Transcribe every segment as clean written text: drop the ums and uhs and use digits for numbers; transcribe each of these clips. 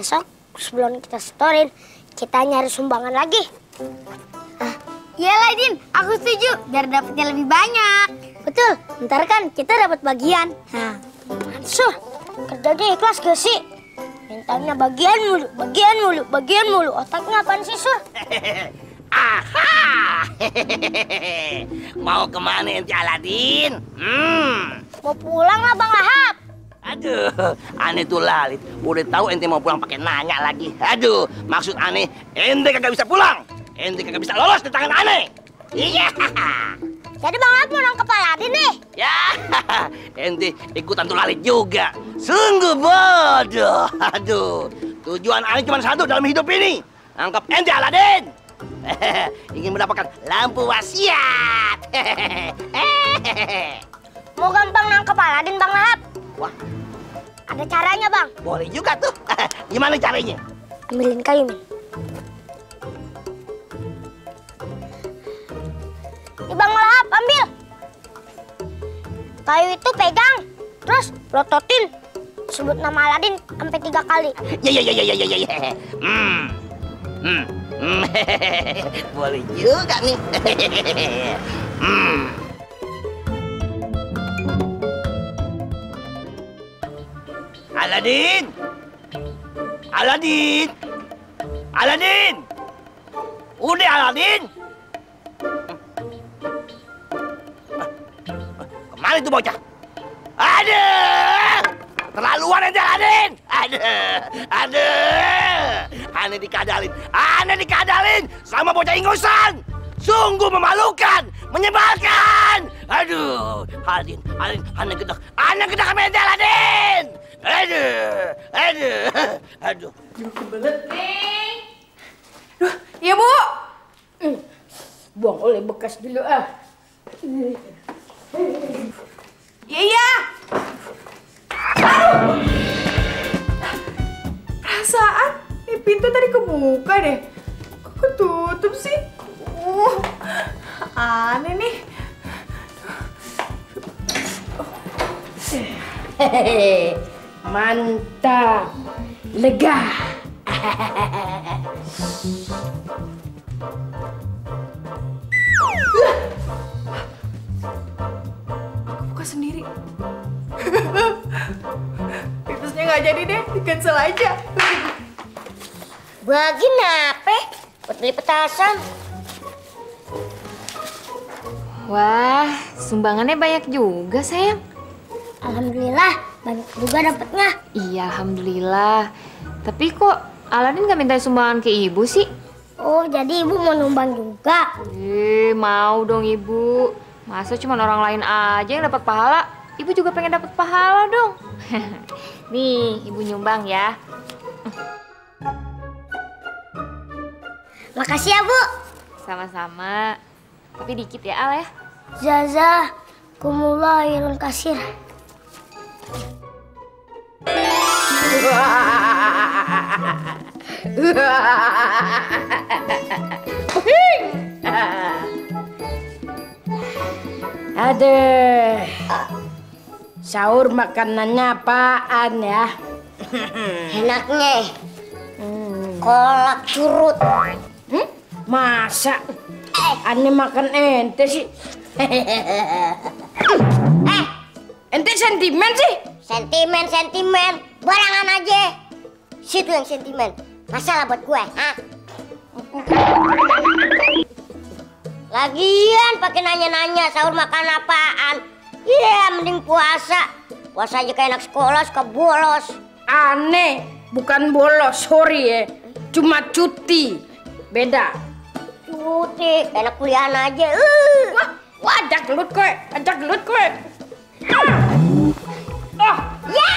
besok sebelum kita setorin, kita nyari sumbangan lagi. Iya, Aladin, aku setuju. Biar dapatnya lebih banyak. Betul, ntar kan kita dapat bagian. Nah, Mansuh, kerjanya ikhlas gak sih? Mintanya bagian mulu. Otaknya apaan sih, Sur? Aha! Mau kemana ente, Aladin? Mau pulang lah, Bang Lahab. Aduh, aneh tuh Lalit. Udah tahu ente mau pulang pakai nanya lagi. Aduh, maksud aneh, ente kagak bisa pulang. Ente kagak bisa lolos di tangan aneh. Iya. Jadi Bang Lahab mau nangkep Aladin nih? Ya, ente ikutan tuh Lalit juga. Sungguh bodoh. Aduh, tujuan aneh cuma satu dalam hidup ini. Nangkep ente, Aladin. Ingin mendapatkan lampu wasiat. Mau gampang nangkep Aladin, Bang Lahab? Wah, ada caranya, Bang. Boleh juga tuh. Gimana caranya? Ambilin kayu, Min. Nih, Bang Lahab, ambil. Kayu itu pegang, terus rototin. Sebut nama Aladin sampai 3 kali. Ya. Boleh juga nih. Aladin. Udah, Aladin. Kemana itu bocah? Aduh! Terlaluan aja, Aladin. Aduh! Aneh dikadalin sama bocah ingusan. Sungguh memalukan, menyebalkan. Aduh, Aladin, aneh gedak sama ente, Aladin. Aduh. Belet. Duh, iya, Bu. Buang oleh bekas dulu ah. Iya. Aduh. Perasaan ini pintu tadi kebuka deh. Kok ketutup sih? Aneh nih. Mantap, lega. Buka sendiri. Pipisnya nggak jadi deh, di-cancel aja. Bagi nape? Buat beli petasan. Wah, sumbangannya banyak juga, sayang. Alhamdulillah, banyak juga dapatnya. Iya, alhamdulillah. Tapi kok Aladin gak minta sumbangan ke ibu sih? Oh, jadi ibu mau nyumbang juga? Mau dong ibu. Masa cuma orang lain aja yang dapat pahala? Ibu juga pengen dapat pahala dong. Nih, ibu nyumbang ya. Makasih ya, Bu. Sama-sama. Tapi dikit ya, Al ya. Jazakumullah khairan katsir. Aduh, sahur makanannya apaan ya? Enaknya kolak curut. Masa aneh makan ente sih? Ente sentimen sih? Sentimen. Barangan aja. Situ yang sentimen. Masalah buat gue, ha? Lagian pakai nanya-nanya sahur makan apaan. Iya, mending puasa. Puasa aja kayak anak sekolah, suka bolos. Aneh, bukan bolos, sorry ya. Cuma cuti. Beda. Cuti, enak kuliahan aja. Wah, ajak gelut gue. Oh, ya.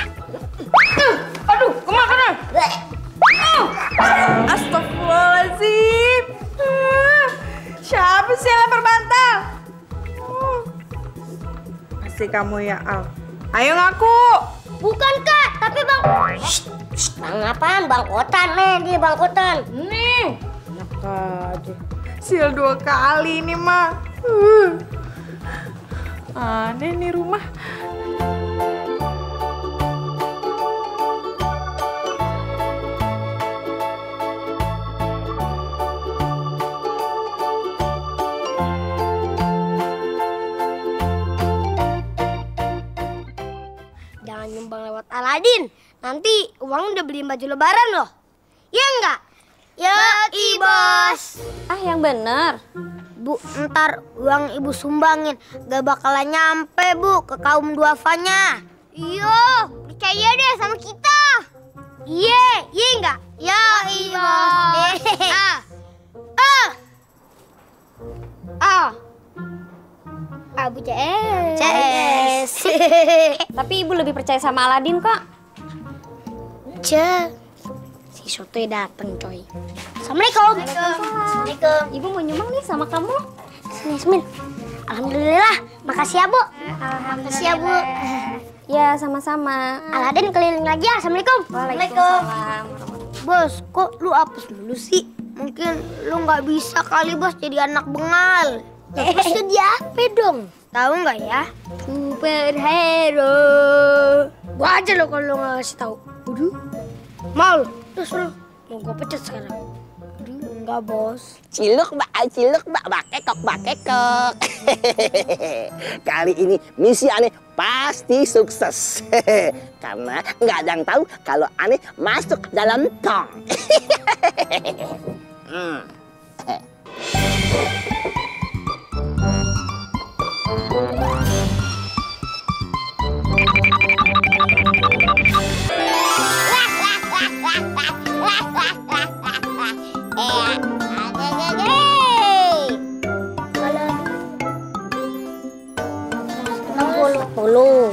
Aduh, kemana? Astagfirullahaladzim. Siapa sih yang lapar bantal? Masih kamu ya, Al. Ayo ngaku. Bukan, Kak, tapi Bang. Bang apaan? Bang Kotan nih, dia Bang Kotan. Nih. Enak aja. Sil 2 kali ini mah. Aneh nih rumah. Aladin, nanti uang udah beliin baju lebaran loh. Ya enggak? Ya, Bos. Ah, yang bener. Bu, ntar uang ibu sumbangin. Gak bakalan nyampe, Bu, ke kaum duafanya. Iya, percaya deh sama kita. Iya, iya enggak? Ya, Bos. Abu CS. Tapi ibu lebih percaya sama Aladin kok. Ce. Si sotoy dateng coy. Assalamualaikum. Assalamualaikum. Ibu mau nyumbang nih sama kamu. Yasmin. Alhamdulillah. Makasih ya, Bu. Makasih ya, Bu. Ya, sama-sama. Aladin keliling lagi ya. Assalamualaikum. Waalaikumsalam. Bos, kok lu hapus dulu sih? Mungkin lu nggak bisa kali, Bos, jadi anak bengal. Maksudnya apa dong? Tahu nggak ya? Superhero. Gua aja lo kalau nggak ngasih tahu. Waduh. Mau terus lo mau gua pecat sekarang? Waduh, enggak, Bos. Ciluk mbak, bakekok, bakekok. Kali ini misi aneh pasti sukses. Karena nggak ada yang tahu kalau aneh masuk dalam tong. Puluh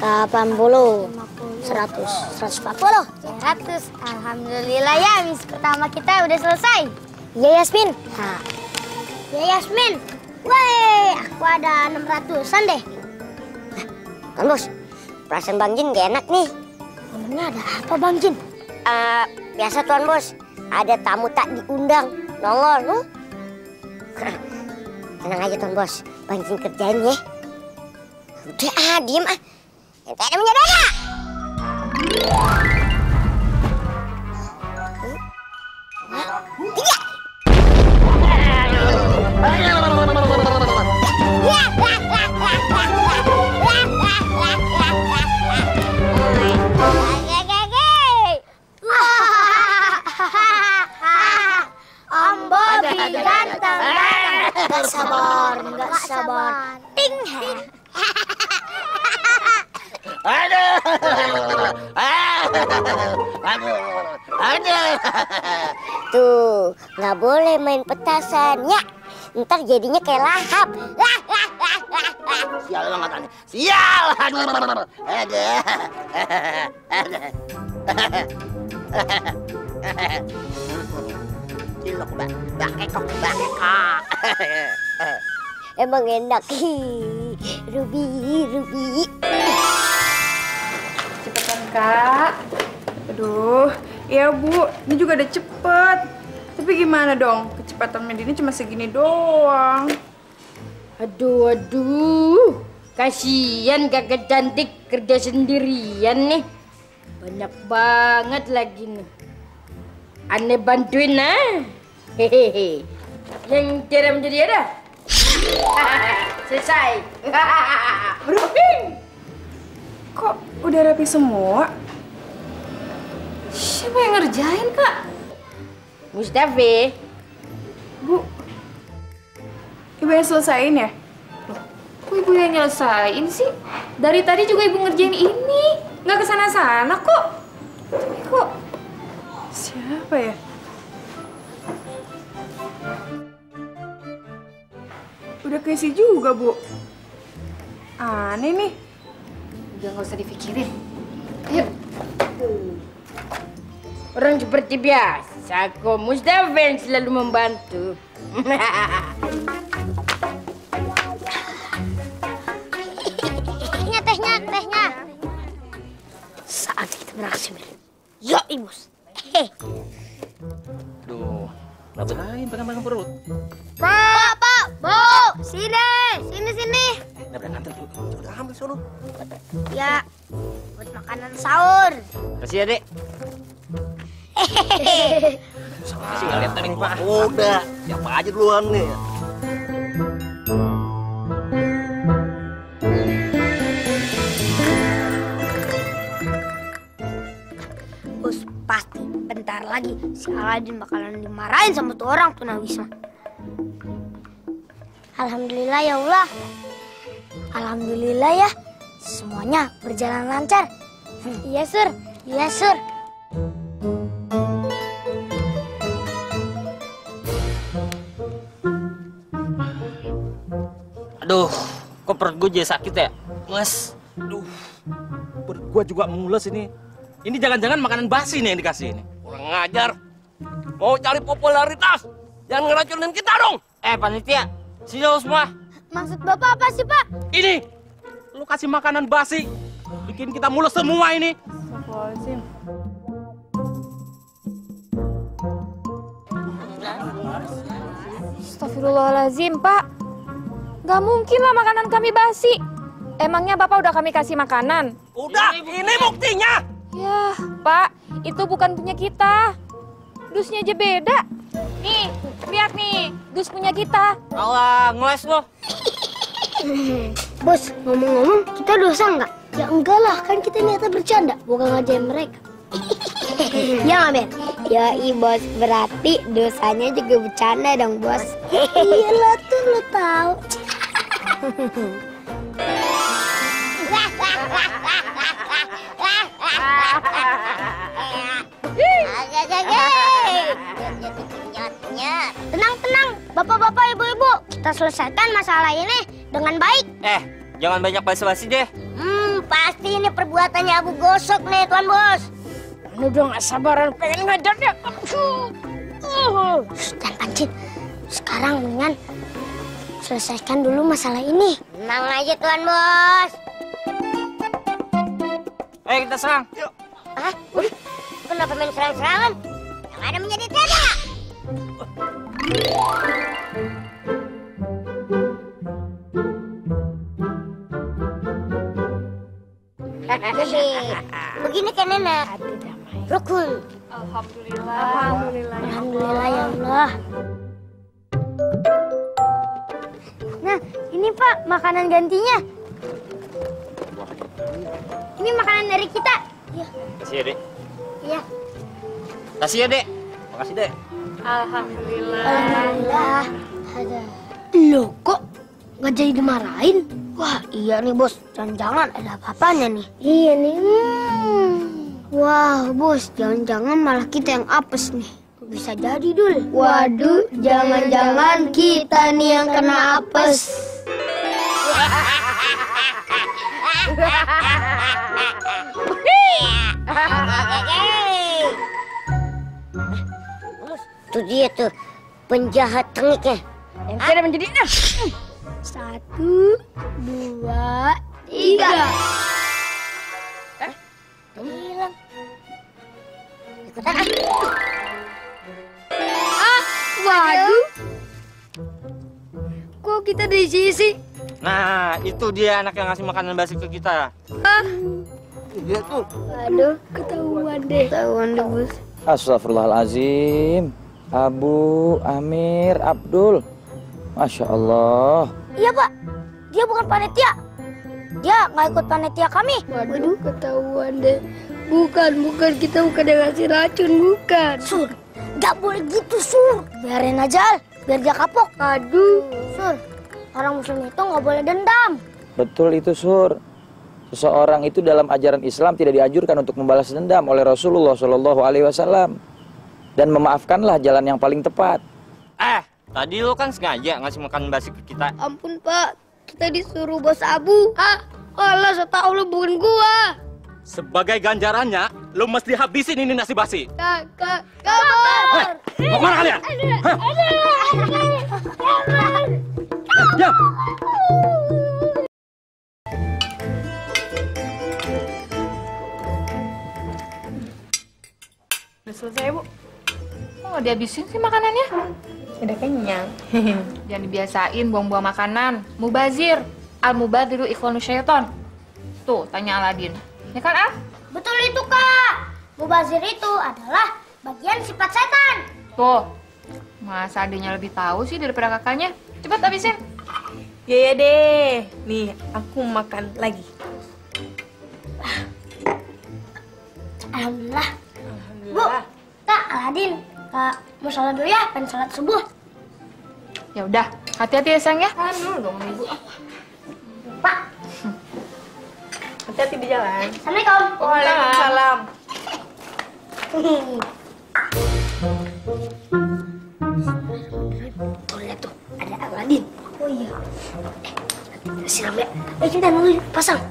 80 100 140. Alhamdulillah ya, misi pertama kita udah selesai. Iya, Yasmin. Iya, Yasmin. Woi, aku ada 600-an deh. Kang Bos, perasaan Bang Jin gak enak nih. Emangnya ada apa, Bang Jin? Biasa Tuan Bos, ada tamu tak diundang, nongol. Tenang aja Tuan Bos, Bang Jin kerjain ya. Udah ah, diem ah. Ente ada menyadara. Tiga. Nggak sabar. Ting. Aduh. Aduh. Tuh, nggak boleh main petasan ya. Ntar jadinya kayak Lahab. Sial banget aneh. Sial. Cilok bakekok. Emang enak. Ruby. Cepetan, Kak. Aduh, iya, Bu. Ini juga udah cepet. Tapi gimana dong? Kecepatan Medina cuma segini doang. Aduh. Kasian kakak cantik kerja sendirian nih. Banyak banget lagi nih. Aneh bantuin, nah. Hehehe. Yang kira menjadi ada? Selesai. Berhubung. Kok udah rapi semua? Siapa yang ngerjain, Kak? Mustafa. Bu, ibu yang selesain ya? Kok ibu yang nyelesain sih? Dari tadi juga ibu ngerjain ini. Nggak kesana-sana kok. Tapi kok... siapa ya? Udah keisi juga, Bu. Aneh nih. Udah nggak usah dipikirin. Ayo. Orang seperti biasa, kok Mustafa yang selalu membantu. Tehnya. Saatnya kita beraksi, Mir. Yo, Ibus. Duh, ngapain pegang-pegang perut? Pak, Bu, sini. Udah nganter, udah ambil solo. Ya, buat makanan sahur. Kasih ya, Dek. Masih nggak lihat tadi, Pak. Udah, siapa aja duluan nih. lagi, si Aladdin bakalan dimarahin sama tuh orang tunawisma. Alhamdulillah ya Allah. Alhamdulillah ya. Semuanya berjalan lancar. Iya Sur, iya Sur. Aduh, kok perut gue jadi sakit ya? Mas, aduh. Perut gue juga mules ini. Ini jangan-jangan makanan basi nih yang dikasih ini. Kurang ngajar. Mau cari popularitas. Jangan ngeracunin kita dong. Panitia. Sini lo semua. Maksud Bapak apa sih, Pak? Ini. Lu kasih makanan basi. Bikin kita mules semua ini. Astagfirullahaladzim. Astagfirullahaladzim, Pak. Gak mungkin lah makanan kami basi. Emangnya Bapak udah kami kasih makanan? Udah, ini buktinya. Yah, Pak, itu bukan punya kita. Dusnya aja beda. Nih, lihat nih, dus punya kita. Alah, ngeles loh. Bos, ngomong-ngomong, kita dosa nggak? Ya enggak lah, kan kita niatnya bercanda, bukan ngajain mereka. Ya, Amin. Yoi, Bos, berarti dosanya juga bercanda dong, Bos. Iyalah tuh, lo tau. Tenang-tenang, bapak-bapak, ibu-ibu, kita selesaikan masalah ini dengan baik. Jangan banyak basa-basi deh. Pasti ini perbuatannya Abu Gosok nih, Tuan Bos. Lu udah gak sabaran pengen ngajarnya. Dan Pancin, sekarang mendingan selesaikan dulu masalah ini. Tenang aja, Tuan Bos. Ayo kita serang. Yuk. Hah? Kenapa main serang-serangan? Yang ada menjadi tega. Begini kan enak. Rukun. Alhamdulillah. Alhamdulillah. Alhamdulillah ya Allah. Nah, ini Pak makanan gantinya. Ini makanan dari kita. Iya. Kasih ya, Dek. Iya. Kasih ya, Dek. Makasih, Dek. Alhamdulillah. Alhamdulillah. Ada. Loh, kok nggak jadi dimarahin? Wah, iya nih, Bos. Jangan-jangan ada apa-apanya nih. Iya nih. Wah, Bos. Jangan-jangan malah kita yang apes nih. Bisa jadi, Dul. Waduh, jangan-jangan kita nih yang kena apes. Tuh dia tuh penjahat tengiknya. Yang menjadi 1, 2, 3. Hilang. Ikutan. Waduh. Kok kita di sini sih? Nah, itu dia anak yang ngasih makanan basi ke kita. Dia tuh. Aduh, ketahuan deh. Ketahuan deh, Bos. Astagfirullahalazim. Abu Amir Abdul. Masya Allah. Iya, Pak. Dia bukan panitia. Dia nggak ikut panitia kami. Waduh, ketahuan deh. Bukan. Kita bukan yang ngasih racun, bukan. Sur, nggak boleh gitu, Sur. Biarin aja, biar dia kapok. Aduh. Sur. Orang muslim itu nggak boleh dendam. Betul itu, Sur. Seseorang itu dalam ajaran Islam tidak dianjurkan untuk membalas dendam oleh Rasulullah Shallallahu 'Alaihi Wasallam. Dan memaafkanlah jalan yang paling tepat. Tadi lo kan sengaja ngasih makan basi ke kita. Ampun, Pak. Kita disuruh Bos Abu. Allah, setau lo bukan gua. Sebagai ganjarannya, lo mesti habisin ini nasi basi. Kak. Mau kemana kalian? Ya. Udah selesai, Bu. Kok nggak dihabisin sih makanannya? Udah kenyang. Jangan dibiasain buang-buang makanan. Mubazir. Al-mubadiru ikhwanu syaiton. Tuh, tanya Aladdin. Ya kan, Al? Betul itu, Kak. Mubazir itu adalah bagian sifat setan. Tuh. Masa adanya lebih tahu sih daripada kakaknya? Cepat habisin. Ya deh. Nih, aku makan lagi. Alhamdulillah. Bu, tak Aladin, Kak, mau sholat dulu ya, pengen sholat subuh. Ya udah, hati-hati ya sayang ya. Kan dulu dong, Ibu. Pak. Hati-hati di jalan. Assalamualaikum. Waalaikumsalam. Tuh, lihat tuh, ada Aladin. Oh iya. Siram ya. Kita dulu pasang.